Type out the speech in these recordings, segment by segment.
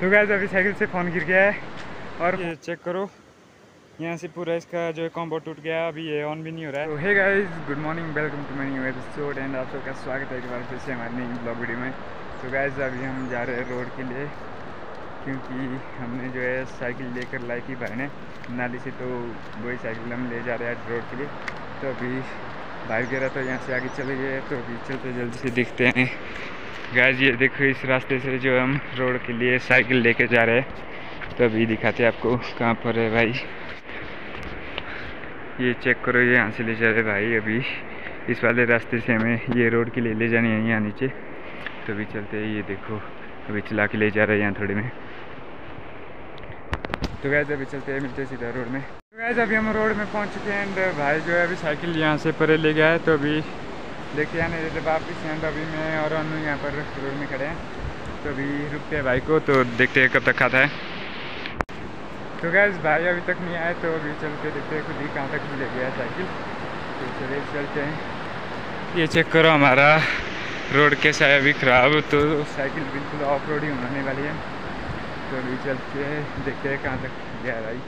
तो गाइस अभी साइकिल से फ़ोन गिर गया है और ये चेक करो यहाँ से पूरा इसका जो कॉम्बो टूट गया, अभी ये ऑन भी नहीं हो रहा है। तो hey guys, good morning, welcome to my new episode and आप सबका स्वागत है एक बार फिर से हमारे नई ब्लॉग वीडियो में। तो गाइस अभी हम जा रहे हैं रोड के लिए क्योंकि हमने जो है साइकिल लेकर लाई थी भाई ने नाली से, तो वही साइकिल हम ले जा रहे हैं रोड के लिए। तो अभी भाई वगैरह तो यहाँ से आगे चले गए, तो अभी चलते जल्दी से दिखते हैं। गाइस ये देखो, इस रास्ते से जो हम रोड के लिए साइकिल लेके जा रहे हैं, तो अभी दिखाते हैं आपको कहाँ पर है भाई। ये चेक करो, ये यहाँ से ले जा रहे भाई, अभी इस वाले रास्ते से हमें ये रोड के लिए ले जानी है यहाँ नीचे, तो अभी चलते हैं। ये देखो अभी चला के ले जा रहे हैं यहाँ थोड़े में। तो गाइस अभी चलते हैं, मिलते हैं सीधा रोड में। तो गाइस अभी हम रोड में पहुँच चुके हैं एंड भाई जो है अभी साइकिल यहाँ से परे ले गया है, तो अभी देखिए आने देते वापस। एंड अभी मैं और अनु यहाँ पर रोड में खड़े हैं, तो अभी रुकते हैं भाई को, तो देखते हैं कब तक आता है। तो गाइस भाई अभी तक नहीं आए, तो अभी चल के देखते हैं खुद ही कहाँ तक ले गया साइकिल। तो चलिए चलते हैं। ये चेक करो, हमारा रोड कैसा है अभी, ख़राब, तो साइकिल बिल्कुल ऑफ रोड ही होने वाली है। तो अभी चल के देखते हैं कहाँ तक गया भाई।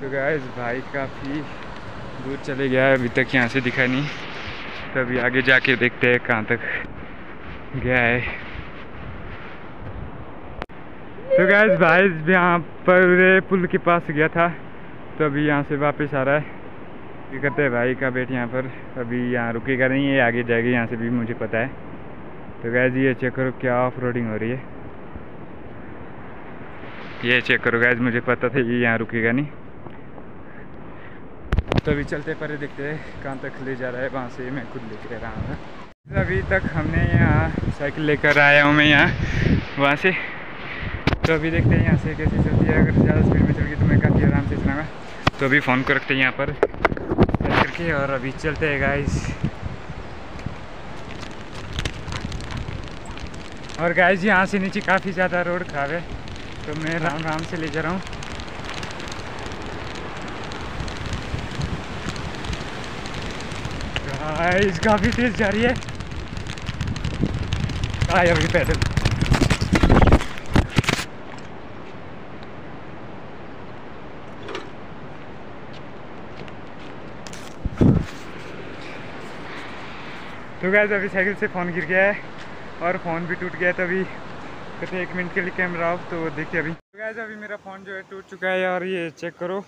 तो गाइस भाई काफ़ी दूर चले गया है, अभी तक यहाँ से दिखा नहीं, तो अभी आगे जाके देखते हैं कहाँ तक गया है। तो गाइस भाई यहाँ पर पुल के पास गया था, तो अभी यहाँ से वापस आ रहा है। ये कहते हैं भाई का बेट यहाँ पर अभी यहाँ रुकेगा नहीं, ये आगे जाएगा यहाँ से भी, मुझे पता है। तो गाइस ये चेक करो क्या ऑफ रोडिंग हो रही है। ये चेक करो गाइस, मुझे पता था ये यहाँ रुकेगा नहीं। तो अभी चलते पहले देखते हैं कहाँ तक ले जा रहा है, वहाँ से मैं खुद लेके रहा हूँ। अभी तक हमने यहाँ साइकिल लेकर आया हूँ मैं यहाँ वहाँ से, तो अभी देखते हैं यहाँ से कैसी चलती है। अगर ज़्यादा स्पीड में चलगी तो मैं काफ़ी आराम से चलाऊंगा। तो अभी फ़ोन को रखते हैं यहाँ पर करके और अभी चलते हैं गाइस। और गाइस यहाँ से नीचे काफ़ी ज़्यादा रोड खराब है, तो मैं राम राम से ले जा रहा हूँ। गाइस काफ़ी तेज़ जा रही है, आए अभी पैदल। तो गाइस अभी साइकिल से फ़ोन गिर गया है और फ़ोन भी टूट गया है, तो अभी कहते एक मिनट के लिए कैमरा ऑफ, तो देखिए अभी। तो गाइस अभी मेरा फ़ोन जो है टूट चुका है और ये चेक करो,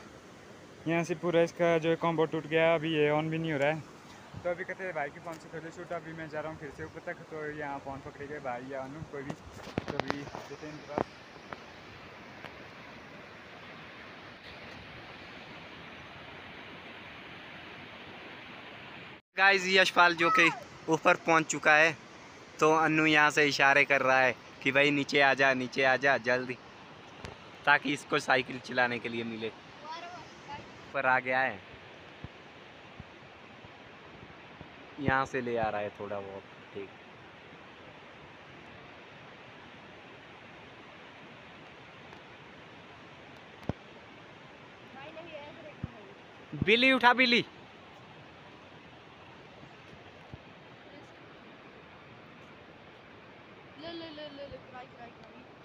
यहाँ से पूरा इसका जो है कॉम्बो टूट गया है, अभी ये ऑन भी नहीं हो रहा है। तो अभी कहते हैं भाई की फ़ोन से थोड़ी छूट, अभी मैं जा रहा हूँ फिर से ऊपर तक, तो यहाँ फ़ोन पकड़े गए भाई या अनु कोई भी, तो अभी देते हैं इनके पास। गाइस यशपाल जो कि ऊपर पहुंच चुका है, तो अन्नू यहाँ से इशारे कर रहा है कि भाई नीचे आ जा, नीचे आ जा जल्दी, ताकि इसको साइकिल चलाने के लिए मिले। ऊपर आ गया है, यहाँ से ले आ रहा है थोड़ा बहुत, ठीक। बिल्ली उठा, बिल्ली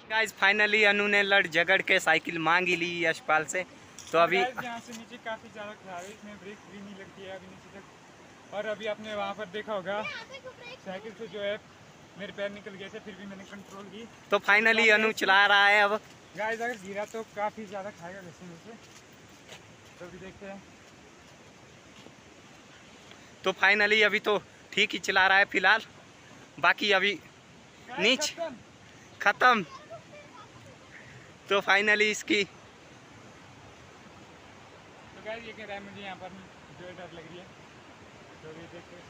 गाइस। फाइनली अनु ने लड़ झगड़ के साइकिल मांग ही ली यशपाल से। तो अभी यहाँ से नीचे काफ़ी ज़्यादा खराब है, इसमें ब्रेक भी नहीं लगती है अभी नीचे तक। और अभी आपने वहाँ पर देखा होगा साइकिल से जो है मेरे पैर निकल गए थे, फिर भी मैंने कंट्रोल की। तो फाइनली अनु चला रहा है अब। गाइस अगर गिरा तो काफ़ी ज़्यादा खाएगा वैसे मुझे, तो अभी देखते हैं। तो फाइनली अभी तो ठीक ही चला रहा है फिलहाल, बाकी अभी नीच खत्म। तो फाइनली इसकी तो गाइस ये कह रहा है मुझे यहाँ पर जो डर लग रही है, तो ये देखते हैं।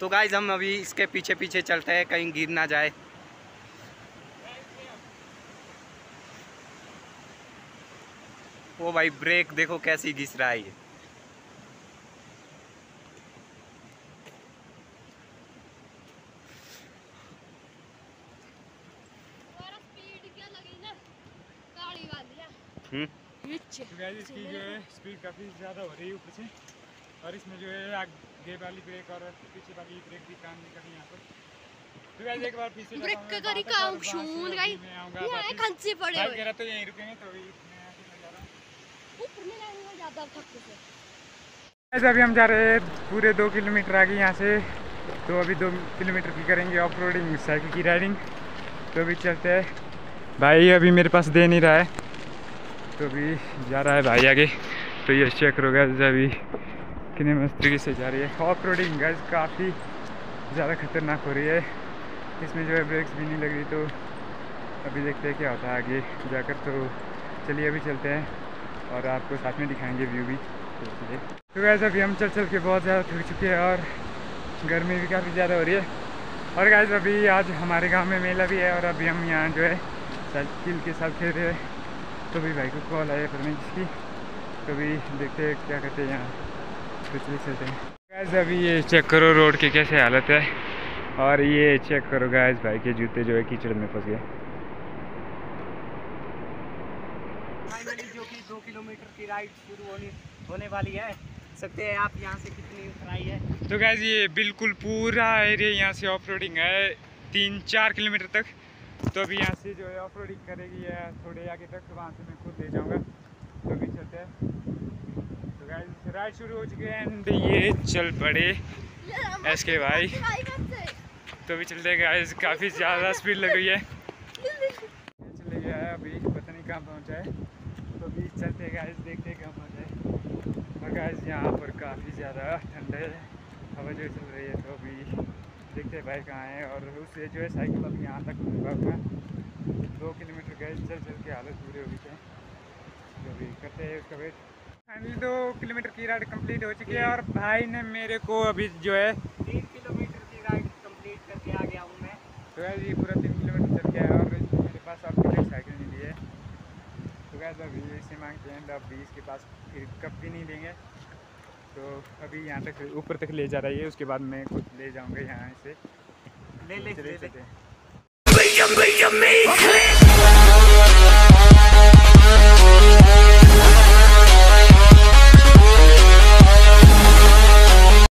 तो गाइस हम अभी इसके पीछे पीछे चलते हैं, कहीं गिर ना जाए। वो भाई ब्रेक देखो कैसी घिस रहा है ये। तो गाइस इसकी जो है स्पीड काफ़ी ज़्यादा हो रही है ऊपर से, और इसमें जो है आगे वाली ब्रेक और पीछे वाली ब्रेक भी काम नहीं कर रही यहाँ पर। ब्रेक करी का शूल गाइस ये कंचे पड़े भाई कह रहा तो यहीं रुकेंगे तो ऊपर में जाएंगे ज्यादा थक से। गाइस अभी हम जा रहे हैं पूरे 2 किलोमीटर आगे यहां से, तो अभी 2 किलोमीटर की करेंगे ऑफ रोडिंग साइकिल की राइडिंग। तो अभी चलते हैं भाई, अभी मेरे पास दे नहीं रहा है तो अभी जा रहा है भाई आगे। तो ये चेक करो गाइस अभी कितने मस्ती से जा रही है ऑफ रोडिंग। गाइस काफ़ी ज़्यादा खतरनाक हो रही है, इसमें जो है ब्रेक्स भी नहीं लग रही। तो अभी देखते हैं क्या होता है आगे जाकर। तो चलिए अभी चलते हैं और आपको साथ में दिखाएंगे व्यू भी। तो गाइस अभी हम चल चल के बहुत ज़्यादा थक चुके हैं और गर्मी भी काफ़ी ज़्यादा हो रही है। और गाइस अभी आज हमारे गांव में मेला भी है और अभी हम यहाँ जो है साइकिल के साथ खेल रहे हैं। तो भी भाई को कॉल आया परमेश की, तो भी देखते हैं क्या कहते हैं यहाँ। तो चलिए चलते हैं गाइस। अभी ये चेक करो रोड की कैसे हालत है, और ये चेक करो गाइस भाई के जूते जो है कीचड़ में फंस गए। जो कि 2 किलोमीटर की राइड शुरू होने वाली है, सकते हैं आप यहाँ से कितनी उतराई है। तो गाइस ये बिल्कुल पूरा एरिया यहाँ से ऑफ रोडिंग है 3-4 किलोमीटर तक। तो अभी यहाँ से जो है ऑफ रोडिंग करेगी है थोड़े आगे तक, तो वहाँ से मैं खुद ले जाऊँगा। तो अभी चलते हैं। तो गाइस राइड शुरू हो चुकी है एंड ये चल पड़े एस के भाई। तो अभी चलते गाइस, काफ़ी ज़्यादा स्पीड लग रही है। चले गया है अभी पता नहीं कहाँ पहुँचा है। तो अभी चलते गाइस देखते कहाँ पहुँचा है। और गाइस यहाँ पर काफ़ी ज़्यादा ठंड है, हवा जो चल रही है। तो अभी देखते हैं भाई कहाँ है, और उससे जो है साइकिल अभी यहाँ तक होगा 2 किलोमीटर। गए चल चल के हालत पूरे हो गई है। तो अभी करते हैं उसका वेट। फाइनली 2 किलोमीटर की राइड कंप्लीट हो चुकी है, और भाई ने मेरे को अभी जो है 3 किलोमीटर की राइड कंप्लीट करके आ गया हूँ मैं। तो गाइस ये पूरा 3 किलोमीटर चल गया है, और मेरे पास अब तक साइकिल नहीं दी है। तो गाइस अभी इसे मांगते हैं, अब इसके पास फिर कब भी नहीं देंगे। तो अभी यहाँ तक ऊपर तक ले जा रही है, उसके बाद मैं खुद ले जाऊँगा यहाँ से। ले ले